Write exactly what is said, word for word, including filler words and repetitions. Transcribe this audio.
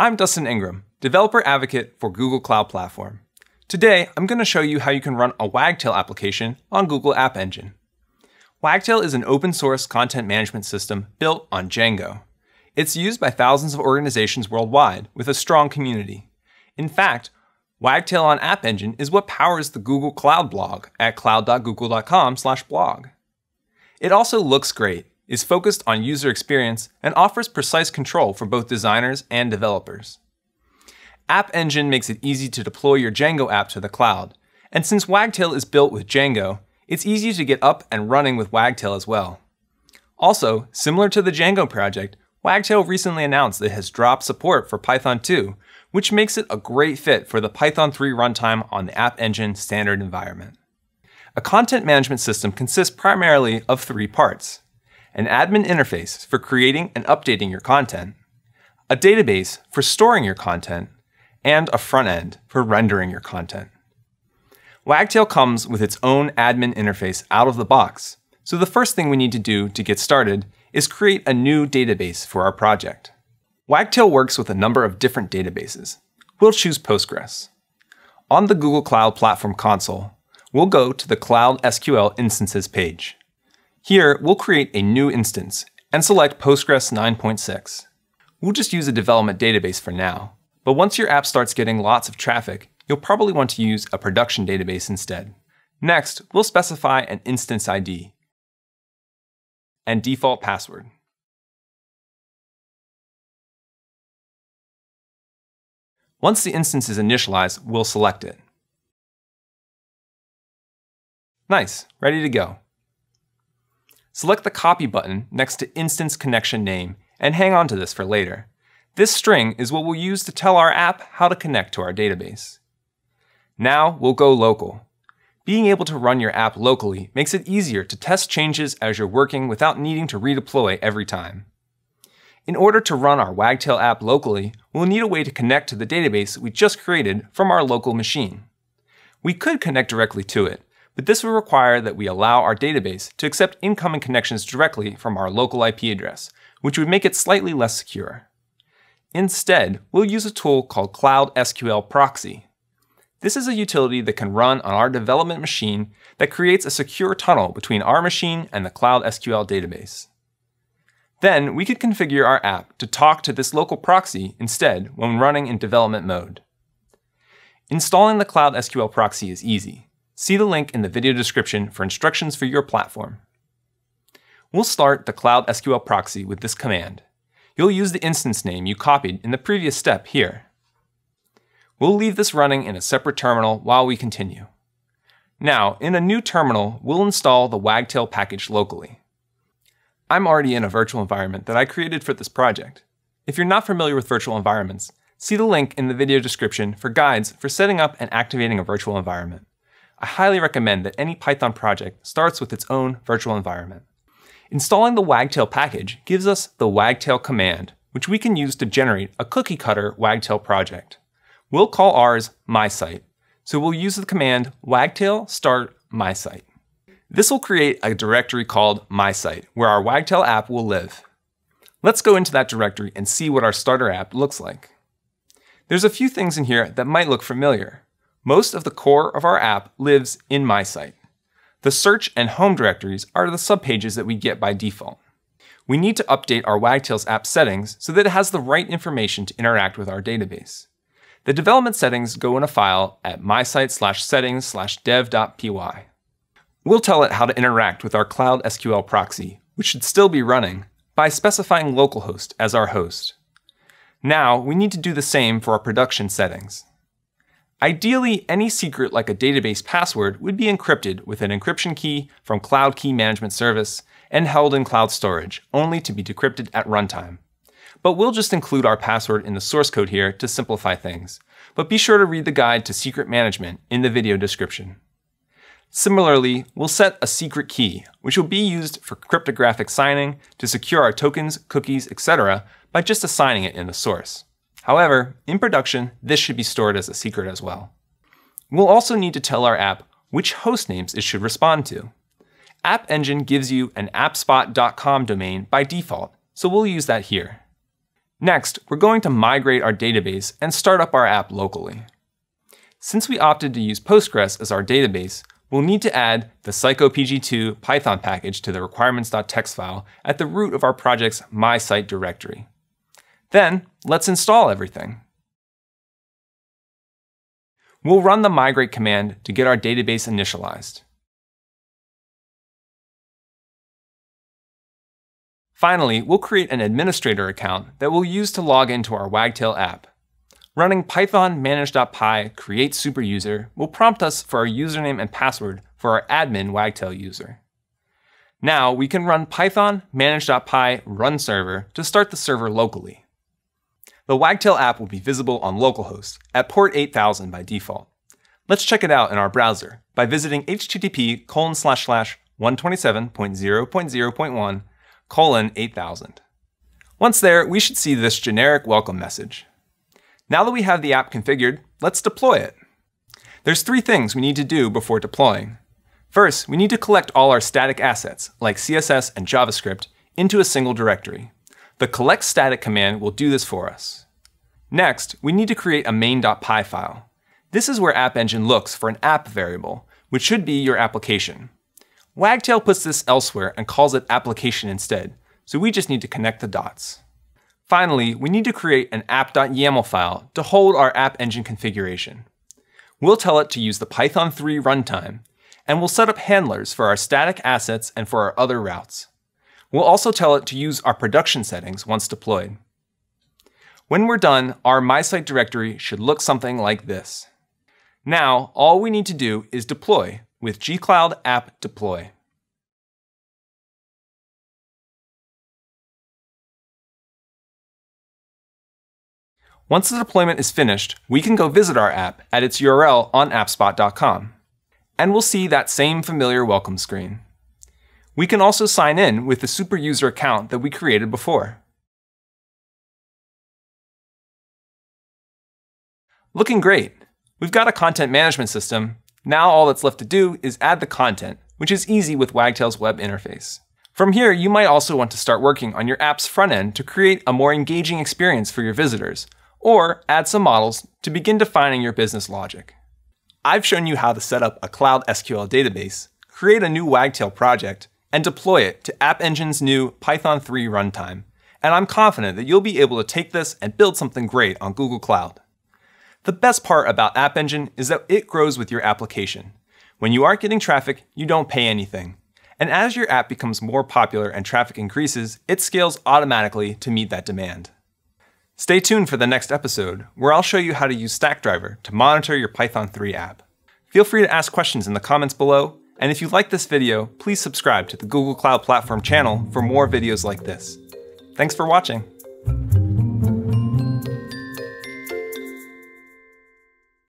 I'm Dustin Ingram, developer advocate for Google Cloud Platform. Today, I'm going to show you how you can run a Wagtail application on Google App Engine. Wagtail is an open source content management system built on Django. It's used by thousands of organizations worldwide with a strong community. In fact, Wagtail on App Engine is what powers the Google Cloud blog at cloud dot google dot com slash blog. It also looks great, is focused on user experience, and offers precise control for both designers and developers. App Engine makes it easy to deploy your Django app to the cloud, and since Wagtail is built with Django, it's easy to get up and running with Wagtail as well. Also, similar to the Django project, Wagtail recently announced that it has dropped support for Python two, which makes it a great fit for the Python three runtime on the App Engine standard environment. A content management system consists primarily of three parts: an admin interface for creating and updating your content, a database for storing your content, and a front end for rendering your content. Wagtail comes with its own admin interface out of the box, so the first thing we need to do to get started is create a new database for our project. Wagtail works with a number of different databases. We'll choose Postgres. On the Google Cloud Platform console, we'll go to the Cloud S Q L Instances page. Here, we'll create a new instance and select Postgres nine point six. We'll just use a development database for now, but once your app starts getting lots of traffic, you'll probably want to use a production database instead. Next, we'll specify an instance I D and default password. Once the instance is initialized, we'll select it. Nice, ready to go. Select the copy button next to instance connection name and hang on to this for later. This string is what we'll use to tell our app how to connect to our database. Now we'll go local. Being able to run your app locally makes it easier to test changes as you're working without needing to redeploy every time. In order to run our Wagtail app locally, we'll need a way to connect to the database we just created from our local machine. We could connect directly to it, but this would require that we allow our database to accept incoming connections directly from our local I P address, which would make it slightly less secure. Instead, we'll use a tool called Cloud S Q L Proxy. This is a utility that can run on our development machine that creates a secure tunnel between our machine and the Cloud S Q L database. Then we could configure our app to talk to this local proxy instead when running in development mode. Installing the Cloud S Q L Proxy is easy. See the link in the video description for instructions for your platform. We'll start the Cloud S Q L Proxy with this command. You'll use the instance name you copied in the previous step here. We'll leave this running in a separate terminal while we continue. Now, in a new terminal, we'll install the Wagtail package locally. I'm already in a virtual environment that I created for this project. If you're not familiar with virtual environments, see the link in the video description for guides for setting up and activating a virtual environment. I highly recommend that any Python project starts with its own virtual environment. Installing the Wagtail package gives us the Wagtail command, which we can use to generate a cookie-cutter Wagtail project. We'll call ours MySite, so we'll use the command wagtail start mysite. This will create a directory called MySite, where our Wagtail app will live. Let's go into that directory and see what our starter app looks like. There's a few things in here that might look familiar. Most of the core of our app lives in MySite. The search and home directories are the subpages that we get by default. We need to update our Wagtail's app settings so that it has the right information to interact with our database. The development settings go in a file at mysite slash settings slash dev dot p y. We'll tell it how to interact with our Cloud S Q L proxy, which should still be running, by specifying localhost as our host. Now we need to do the same for our production settings. Ideally, any secret like a database password would be encrypted with an encryption key from Cloud Key Management Service and held in cloud storage, only to be decrypted at runtime. But we'll just include our password in the source code here to simplify things. But be sure to read the guide to secret management in the video description. Similarly, we'll set a secret key, which will be used for cryptographic signing to secure our tokens, cookies, et cetera by just assigning it in the source. However, in production, this should be stored as a secret as well. We'll also need to tell our app which host names it should respond to. App Engine gives you an appspot dot com domain by default, so we'll use that here. Next, we're going to migrate our database and start up our app locally. Since we opted to use Postgres as our database, we'll need to add the psycopg two Python package to the requirements.txt file at the root of our project's My Site directory. Then, let's install everything. We'll run the migrate command to get our database initialized. Finally, we'll create an administrator account that we'll use to log into our Wagtail app. Running python manage.py create superuser will prompt us for our username and password for our admin Wagtail user. Now we can run python manage.py run server to start the server locally. The Wagtail app will be visible on localhost at port eight thousand by default. Let's check it out in our browser by visiting h t t p colon slash slash one twenty-seven dot zero dot zero dot one colon eight thousand. Once there, we should see this generic welcome message. Now that we have the app configured, let's deploy it. There's three things we need to do before deploying. First, we need to collect all our static assets, like C S S and JavaScript, into a single directory. The collect static command will do this for us. Next, we need to create a main.py file. This is where App Engine looks for an app variable, which should be your application. Wagtail puts this elsewhere and calls it application instead, so we just need to connect the dots. Finally, we need to create an app.yaml file to hold our App Engine configuration. We'll tell it to use the Python three runtime, and we'll set up handlers for our static assets and for our other routes. We'll also tell it to use our production settings once deployed. When we're done, our My Site directory should look something like this. Now, all we need to do is deploy with gcloud app deploy. Once the deployment is finished, we can go visit our app at its U R L on appspot dot com, and we'll see that same familiar welcome screen. We can also sign in with the superuser account that we created before. Looking great. We've got a content management system. Now all that's left to do is add the content, which is easy with Wagtail's web interface. From here, you might also want to start working on your app's front end to create a more engaging experience for your visitors, or add some models to begin defining your business logic. I've shown you how to set up a Cloud S Q L database, create a new Wagtail project, and deploy it to App Engine's new Python three runtime, and I'm confident that you'll be able to take this and build something great on Google Cloud. The best part about App Engine is that it grows with your application. When you aren't getting traffic, you don't pay anything. And as your app becomes more popular and traffic increases, it scales automatically to meet that demand. Stay tuned for the next episode, where I'll show you how to use Stackdriver to monitor your Python three app. Feel free to ask questions in the comments below, and if you like this video, please subscribe to the Google Cloud Platform channel for more videos like this. Thanks for watching.